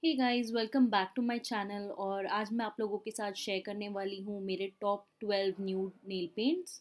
Hey guys, welcome back to my channel और आज मैं आप लोगों के साथ शेयर करने वाली हूँ मेरे टॉप 12 न्यू नेल पेंट्स।